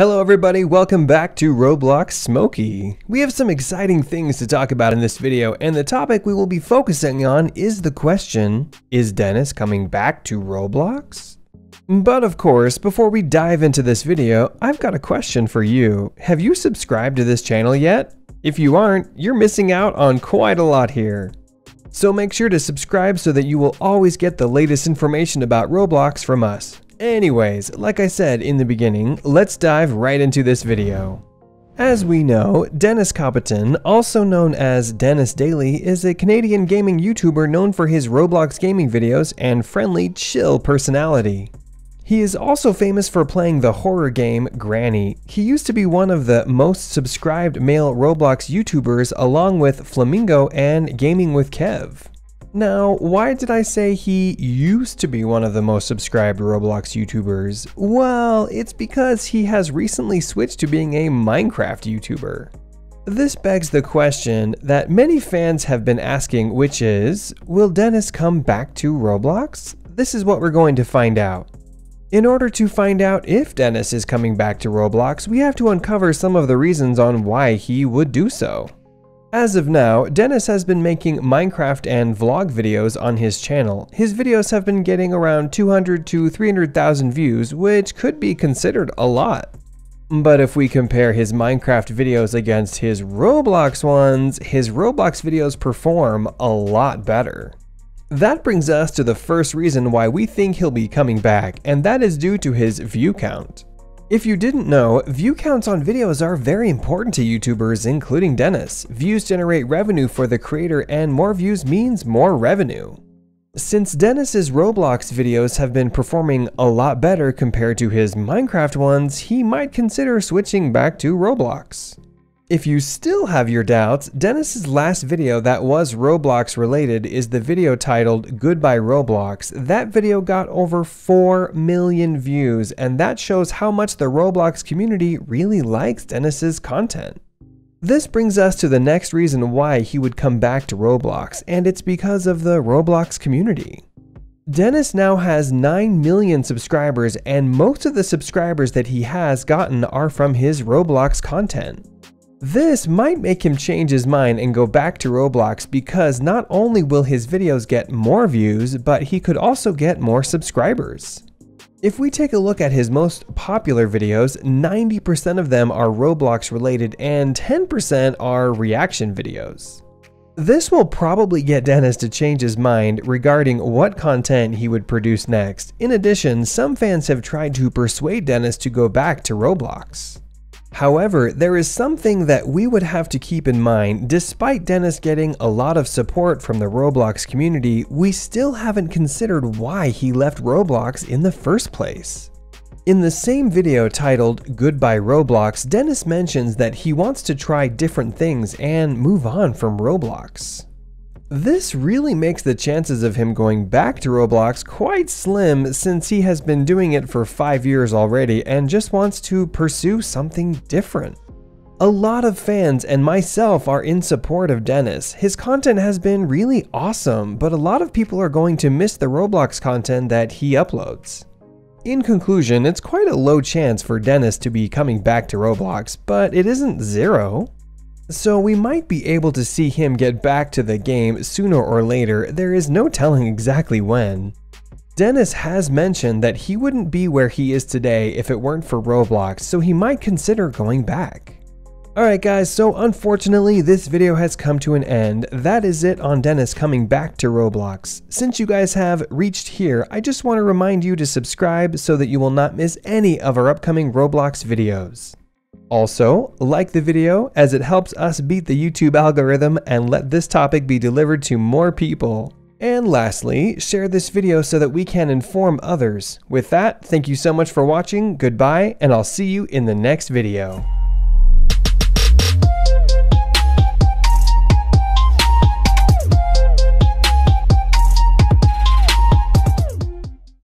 Hello everybody, welcome back to Roblox Smokey. We have some exciting things to talk about in this video, and the topic we will be focusing on is the question, is Denis coming back to Roblox? But of course, before we dive into this video, I've got a question for you. Have you subscribed to this channel yet? If you aren't, you're missing out on quite a lot here. So make sure to subscribe so that you will always get the latest information about Roblox from us. Anyways, like I said in the beginning, let's dive right into this video. As we know, Denis Coplan, also known as Denis Daily, is a Canadian gaming YouTuber known for his Roblox gaming videos and friendly, chill personality. He is also famous for playing the horror game Granny. He used to be one of the most subscribed male Roblox YouTubers along with Flamingo and Gaming with Kev. Now, why did I say he used to be one of the most subscribed Roblox YouTubers? Well, it's because he has recently switched to being a Minecraft YouTuber. This begs the question that many fans have been asking, which is, will Denis come back to Roblox? This is what we're going to find out. In order to find out if Denis is coming back to Roblox, we have to uncover some of the reasons on why he would do so. As of now, Denis has been making Minecraft and vlog videos on his channel. His videos have been getting around 200 to 300,000 views, which could be considered a lot. But if we compare his Minecraft videos against his Roblox ones, his Roblox videos perform a lot better. That brings us to the first reason why we think he'll be coming back, and that is due to his view count. If you didn't know, view counts on videos are very important to YouTubers, including Denis. Views generate revenue for the creator, and more views means more revenue. Since Denis's Roblox videos have been performing a lot better compared to his Minecraft ones, he might consider switching back to Roblox. If you still have your doubts, Denis's last video that was Roblox related is the video titled Goodbye Roblox. That video got over 4 million views, and that shows how much the Roblox community really likes Denis's content. This brings us to the next reason why he would come back to Roblox, and it's because of the Roblox community. Denis now has 9 million subscribers, and most of the subscribers that he has gotten are from his Roblox content. This might make him change his mind and go back to Roblox, because not only will his videos get more views, but he could also get more subscribers. If we take a look at his most popular videos, 90% of them are Roblox related and 10% are reaction videos. This will probably get Denis to change his mind regarding what content he would produce next. In addition, some fans have tried to persuade Denis to go back to Roblox. However, there is something that we would have to keep in mind. Despite Denis getting a lot of support from the Roblox community, we still haven't considered why he left Roblox in the first place. In the same video titled Goodbye Roblox, Denis mentions that he wants to try different things and move on from Roblox. This really makes the chances of him going back to Roblox quite slim, since he has been doing it for 5 years already and just wants to pursue something different. A lot of fans and myself are in support of Denis. His content has been really awesome, but a lot of people are going to miss the Roblox content that he uploads. In conclusion, it's quite a low chance for Denis to be coming back to Roblox, but it isn't zero. So we might be able to see him get back to the game sooner or later. There is no telling exactly when. Denis has mentioned that he wouldn't be where he is today if it weren't for Roblox, so he might consider going back. Alright guys, so unfortunately this video has come to an end. That is it on Denis coming back to Roblox. Since you guys have reached here, I just want to remind you to subscribe so that you will not miss any of our upcoming Roblox videos. Also, like the video, as it helps us beat the YouTube algorithm and let this topic be delivered to more people. And lastly, share this video so that we can inform others. With that, thank you so much for watching, goodbye, and I'll see you in the next video.